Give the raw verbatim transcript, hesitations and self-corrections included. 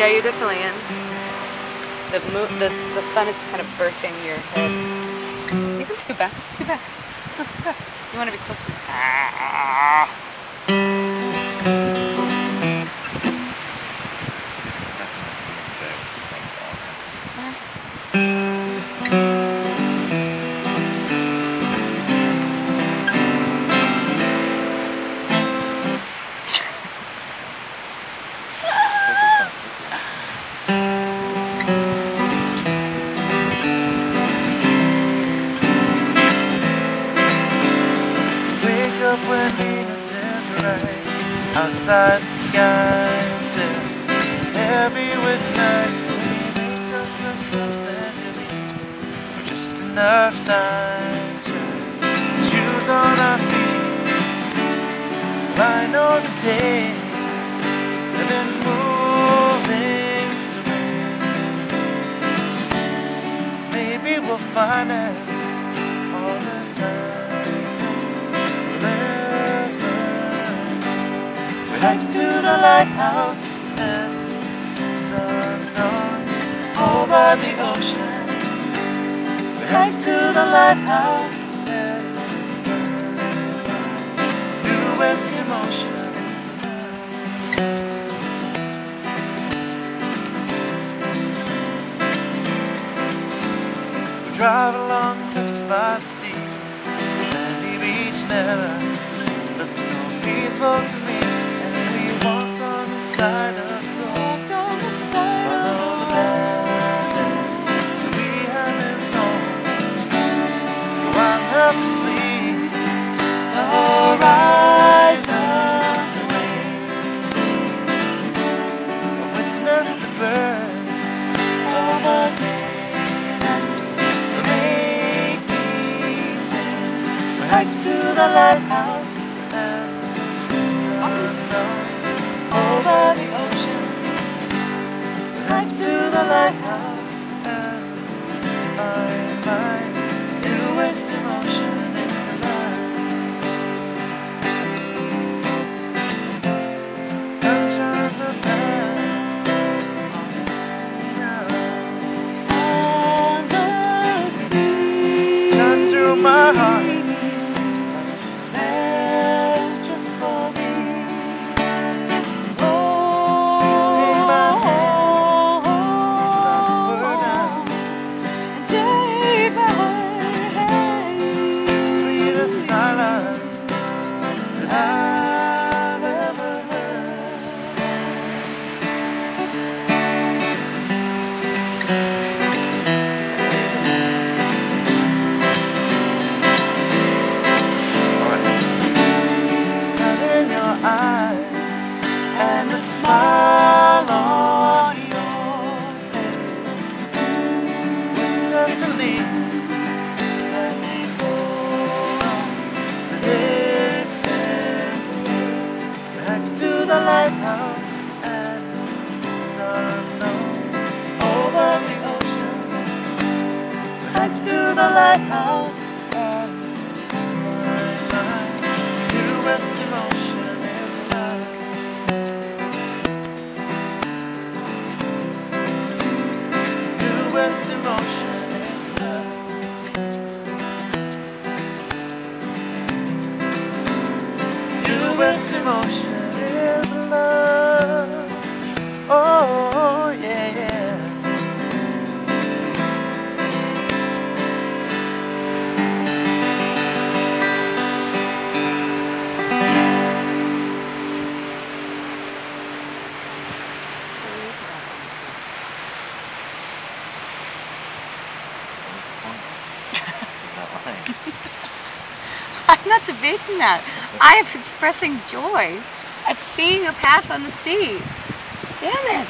Yeah, you definitely am. The, moon, the, the sun is kind of birthing your head. You can scoot back, scoot back. No, scoot back. You want to be closer. Ah. When it's right outside the skies, they're heavy with night. We make up for something to be for just enough time to shoes on our feet, line on the day, and then moving away. Maybe we'll find out all the time. Back to the lighthouse and sunrise over the ocean. Back to the lighthouse and newest emotion. We drive along the spot sea, sandy beach never looks so peaceful to me. Walked on the side of the road, on the side of the land we haven't known. So I'm half asleep. The horizon's away. I witnessed the birth of a day. So make me sing back to the lighthouse and the sun. Over the ocean, back to the lighthouse, and find my newest emotion in life. Capture the land on the sea, runs through my heart. I'm not debating that. I am expressing joy at seeing a path on the sea. Damn it.